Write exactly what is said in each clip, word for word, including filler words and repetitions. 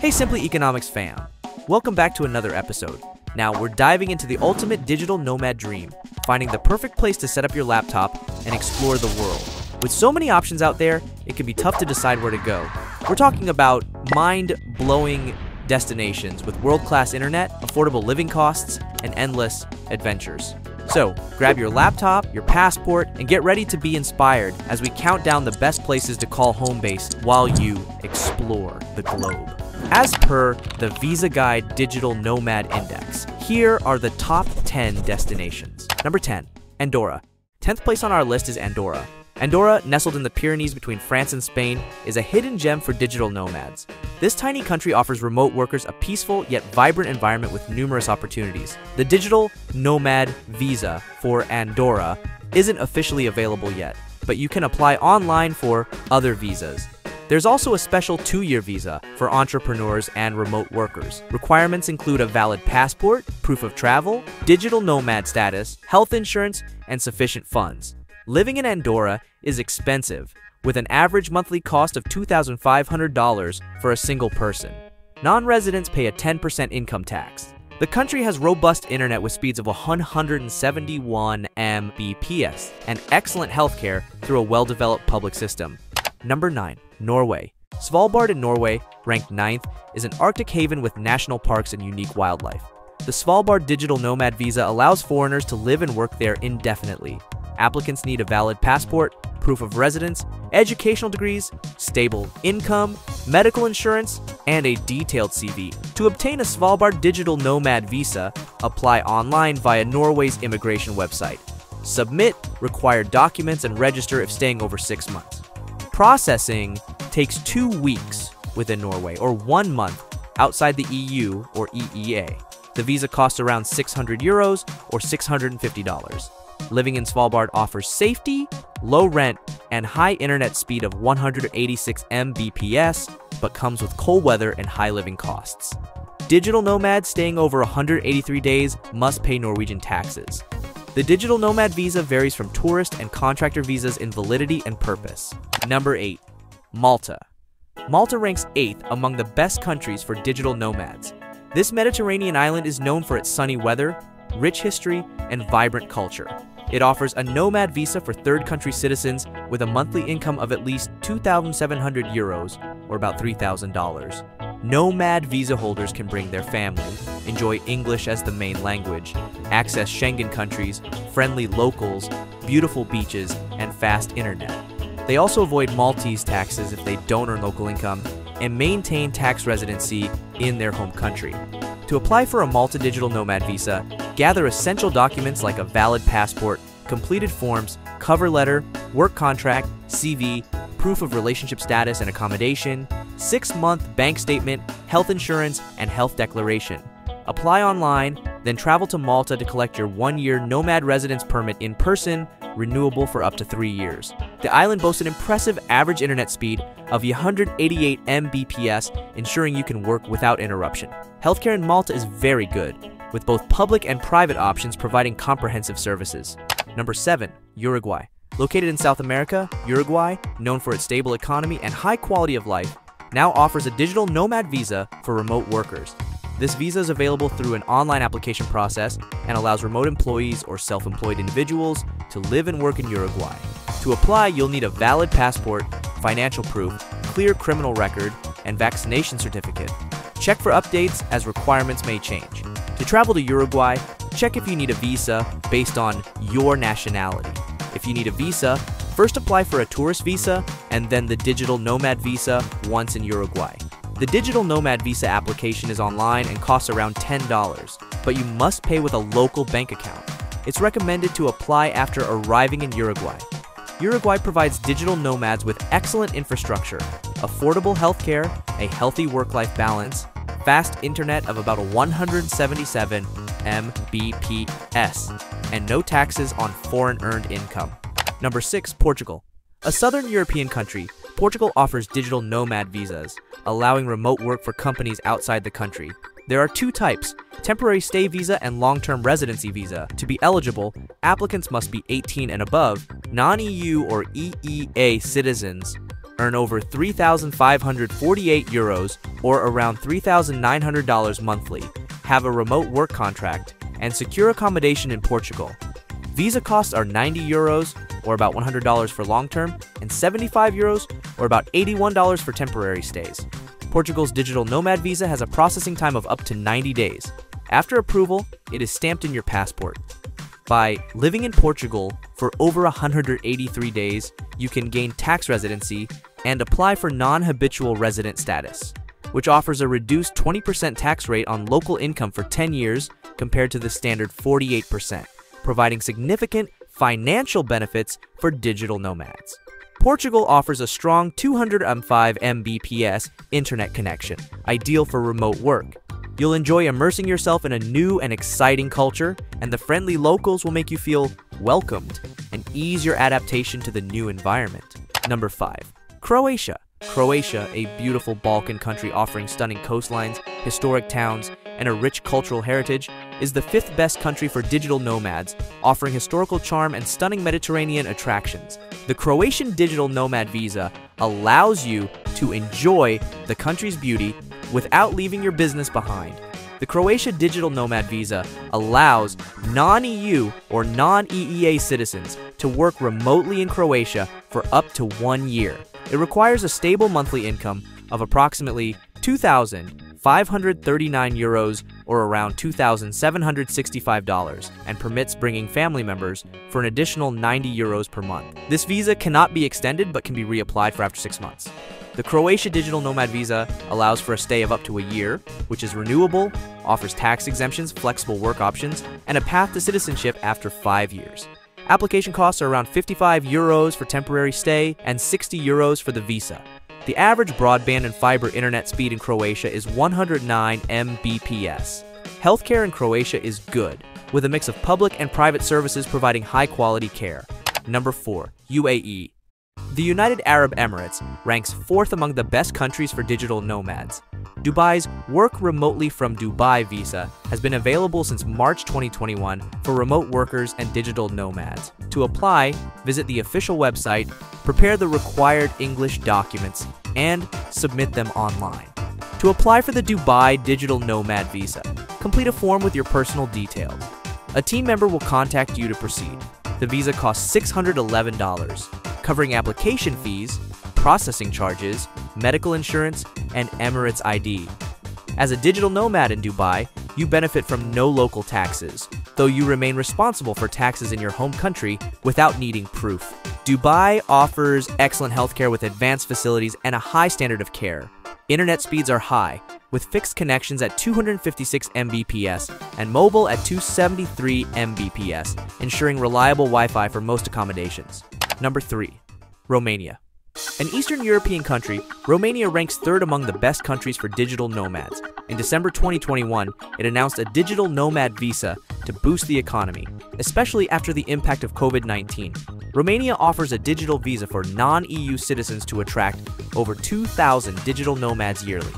Hey Simply Economics fam, welcome back to another episode. Now we're diving into the ultimate digital nomad dream, finding the perfect place to set up your laptop and explore the world. With so many options out there, it can be tough to decide where to go. We're talking about mind-blowing destinations with world-class internet, affordable living costs, and endless adventures. So grab your laptop, your passport, and get ready to be inspired as we count down the best places to call home base while you explore the globe. As per the Visa Guide Digital Nomad Index, here are the top ten destinations. Number ten, Andorra. tenth place on our list is Andorra. Andorra, nestled in the Pyrenees between France and Spain, is a hidden gem for digital nomads. This tiny country offers remote workers a peaceful yet vibrant environment with numerous opportunities. The digital nomad visa for Andorra isn't officially available yet, but you can apply online for other visas. There's also a special two-year visa for entrepreneurs and remote workers. Requirements include a valid passport, proof of travel, digital nomad status, health insurance, and sufficient funds. Living in Andorra is expensive, with an average monthly cost of two thousand five hundred dollars for a single person. Non-residents pay a ten percent income tax. The country has robust internet with speeds of one hundred seventy-one megabits per second and excellent healthcare through a well-developed public system. Number nine, Norway. Svalbard in Norway, ranked ninth, is an Arctic haven with national parks and unique wildlife. The Svalbard Digital Nomad Visa allows foreigners to live and work there indefinitely. Applicants need a valid passport, proof of residence, educational degrees, stable income, medical insurance, and a detailed C V. To obtain a Svalbard Digital Nomad Visa, apply online via Norway's immigration website. Submit required documents and register if staying over six months. Processing takes two weeks within Norway or one month outside the E U or E E A. The visa costs around six hundred euros or six hundred fifty dollars. Living in Svalbard offers safety, low rent, and high internet speed of one hundred eighty-six megabits per second, but comes with cold weather and high living costs. Digital nomads staying over one hundred eighty-three days must pay Norwegian taxes. The digital nomad visa varies from tourist and contractor visas in validity and purpose. Number eight, Malta. Malta ranks eighth among the best countries for digital nomads. This Mediterranean island is known for its sunny weather, rich history, and vibrant culture. It offers a nomad visa for third country citizens with a monthly income of at least two thousand seven hundred euros or about three thousand dollars. Nomad visa holders can bring their family, enjoy English as the main language, access Schengen countries, friendly locals, beautiful beaches, and fast internet. They also avoid Maltese taxes if they don't earn local income and maintain tax residency in their home country. To apply for a Malta Digital Nomad Visa, gather essential documents like a valid passport, completed forms, cover letter, work contract, C V, proof of relationship status and accommodation, six-month bank statement, health insurance, and health declaration. Apply online, then travel to Malta to collect your one-year Nomad Residence Permit in person, renewable for up to three years. The island boasts an impressive average internet speed of one hundred eighty-eight megabits per second, ensuring you can work without interruption. Healthcare in Malta is very good, with both public and private options providing comprehensive services. Number seven, Uruguay. Located in South America, Uruguay, known for its stable economy and high quality of life, now offers a digital nomad visa for remote workers. This visa is available through an online application process and allows remote employees or self-employed individuals to live and work in Uruguay. To apply, you'll need a valid passport, financial proof, clear criminal record, and vaccination certificate. Check for updates as requirements may change. To travel to Uruguay, check if you need a visa based on your nationality. If you need a visa, first apply for a tourist visa and then the digital nomad visa once in Uruguay. The digital nomad visa application is online and costs around ten dollars, but you must pay with a local bank account. It's recommended to apply after arriving in Uruguay. Uruguay provides digital nomads with excellent infrastructure, affordable healthcare, a healthy work-life balance, fast internet of about one hundred seventy-seven megabits per second, and no taxes on foreign earned income. Number six, Portugal. A southern European country, Portugal offers digital nomad visas, allowing remote work for companies outside the country. There are two types, temporary stay visa and long-term residency visa. To be eligible, applicants must be eighteen and above, non-E U or E E A citizens, earn over three thousand five hundred forty-eight euros or around three thousand nine hundred dollars monthly, have a remote work contract, and secure accommodation in Portugal. Visa costs are ninety euros or about one hundred dollars for long-term and seventy-five euros or about eighty-one dollars for temporary stays. Portugal's digital nomad visa has a processing time of up to ninety days. After approval, it is stamped in your passport. By living in Portugal for over one hundred eighty-three days, you can gain tax residency and apply for non-habitual resident status, which offers a reduced twenty percent tax rate on local income for ten years compared to the standard forty-eight percent, providing significant financial benefits for digital nomads. Portugal offers a strong two hundred five megabits per second internet connection, ideal for remote work. You'll enjoy immersing yourself in a new and exciting culture, and the friendly locals will make you feel welcomed and ease your adaptation to the new environment. Number five, Croatia. Croatia, a beautiful Balkan country offering stunning coastlines, historic towns, and a rich cultural heritage, is the fifth best country for digital nomads, offering historical charm and stunning Mediterranean attractions. The Croatian digital nomad visa allows you to enjoy the country's beauty without leaving your business behind. The Croatia Digital Nomad Visa allows non-E U or non-E E A citizens to work remotely in Croatia for up to one year. It requires a stable monthly income of approximately two thousand five hundred thirty-nine euros or around two thousand seven hundred sixty-five dollars and permits bringing family members for an additional ninety euros per month. This visa cannot be extended but can be reapplied for after six months. The Croatia Digital Nomad Visa allows for a stay of up to a year, which is renewable, offers tax exemptions, flexible work options, and a path to citizenship after five years. Application costs are around fifty-five euros for temporary stay and sixty euros for the visa. The average broadband and fiber internet speed in Croatia is one hundred nine megabits per second. Healthcare in Croatia is good, with a mix of public and private services providing high-quality care. Number four, U A E. The United Arab Emirates ranks fourth among the best countries for digital nomads. Dubai's Work Remotely from Dubai visa has been available since March twenty twenty-one for remote workers and digital nomads. To apply, visit the official website, prepare the required English documents, and submit them online. To apply for the Dubai Digital Nomad visa, complete a form with your personal details. A team member will contact you to proceed. The visa costs six hundred eleven dollars. Covering application fees, processing charges, medical insurance, and Emirates I D. As a digital nomad in Dubai, you benefit from no local taxes, though you remain responsible for taxes in your home country without needing proof. Dubai offers excellent healthcare with advanced facilities and a high standard of care. Internet speeds are high, with fixed connections at two hundred fifty-six megabits per second and mobile at two hundred seventy-three megabits per second, ensuring reliable Wi-Fi for most accommodations. Number three, Romania. An Eastern European country, Romania ranks third among the best countries for digital nomads. In December twenty twenty-one, it announced a digital nomad visa to boost the economy, especially after the impact of COVID nineteen. Romania offers a digital visa for non-E U citizens to attract over two thousand digital nomads yearly.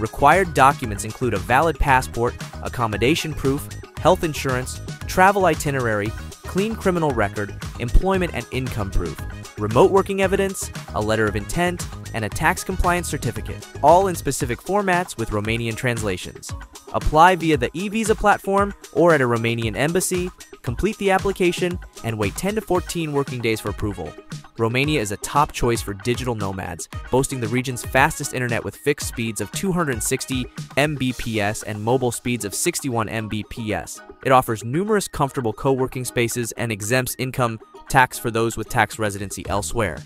Required documents include a valid passport, accommodation proof, health insurance, travel itinerary, clean criminal record, employment and income proof, remote working evidence, a letter of intent, and a tax compliance certificate, all in specific formats with Romanian translations. Apply via the e-visa platform or at a Romanian embassy, complete the application, and wait ten to fourteen working days for approval. Romania is a top choice for digital nomads, boasting the region's fastest internet with fixed speeds of two hundred sixty megabits per second and mobile speeds of sixty-one megabits per second. It offers numerous comfortable co-working spaces and exempts income tax for those with tax residency elsewhere.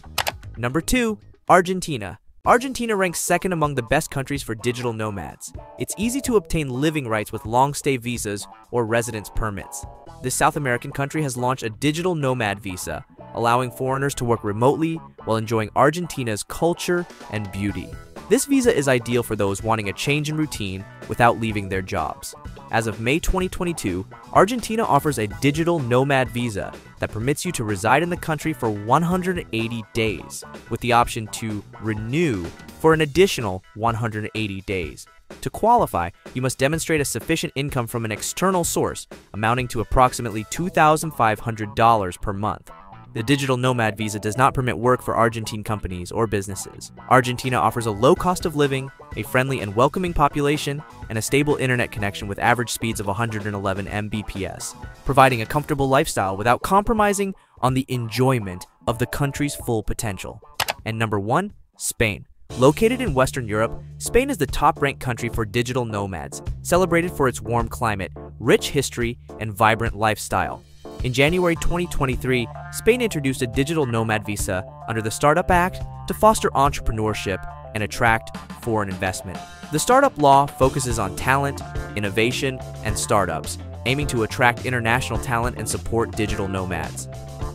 Number two, Argentina. Argentina ranks second among the best countries for digital nomads. It's easy to obtain living rights with long-stay visas or residence permits. This South American country has launched a digital nomad visa, allowing foreigners to work remotely while enjoying Argentina's culture and beauty. This visa is ideal for those wanting a change in routine without leaving their jobs. As of May twenty twenty-two, Argentina offers a digital nomad visa that permits you to reside in the country for one hundred eighty days, with the option to renew for an additional one hundred eighty days. To qualify, you must demonstrate a sufficient income from an external source, amounting to approximately two thousand five hundred dollars per month. the digital nomad visa does not permit work for Argentine companies or businesses. Argentina offers a low cost of living, a friendly and welcoming population, and a stable internet connection with average speeds of one hundred eleven megabits per second, providing a comfortable lifestyle without compromising on the enjoyment of the country's full potential. And number one, Spain. Located in Western Europe, Spain is the top-ranked country for digital nomads, celebrated for its warm climate, rich history, and vibrant lifestyle. In January twenty twenty-three, Spain introduced a digital nomad visa under the Startup Act to foster entrepreneurship and attract foreign investment. The startup law focuses on talent, innovation, and startups, aiming to attract international talent and support digital nomads.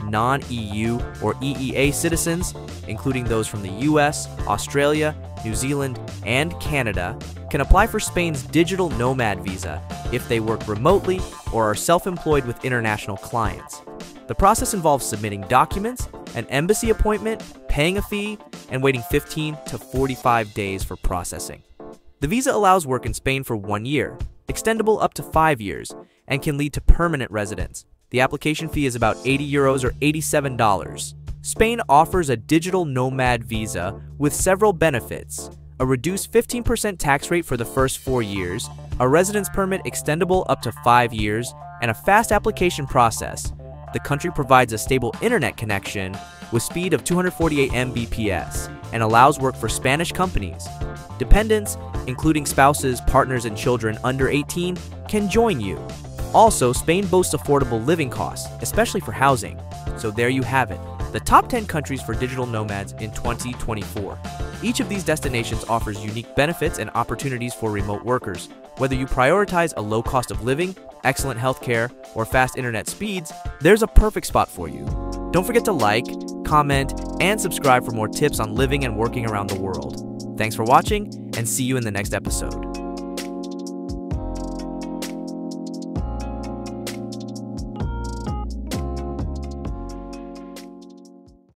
Non-E U or E E A citizens, including those from the U S, Australia, New Zealand, and Canada, can apply for Spain's digital nomad visa if they work remotely or are self-employed with international clients. The process involves submitting documents, an embassy appointment, paying a fee, and waiting fifteen to forty-five days for processing. The visa allows work in Spain for one year, extendable up to five years, and can lead to permanent residence. The application fee is about eighty euros or eighty-seven dollars. Spain offers a digital nomad visa with several benefits: a reduced fifteen percent tax rate for the first four years, a residence permit extendable up to five years, and a fast application process. The country provides a stable internet connection with speed of two hundred forty-eight megabits per second and allows work for Spanish companies. Dependents, including spouses, partners, and children under eighteen, can join you. Also, Spain boasts affordable living costs, especially for housing. So there you have it, the top ten countries for digital nomads in twenty twenty-four. Each of these destinations offers unique benefits and opportunities for remote workers. Whether you prioritize a low cost of living, excellent healthcare, or fast internet speeds, there's a perfect spot for you. Don't forget to like, comment, and subscribe for more tips on living and working around the world. Thanks for watching, and see you in the next episode.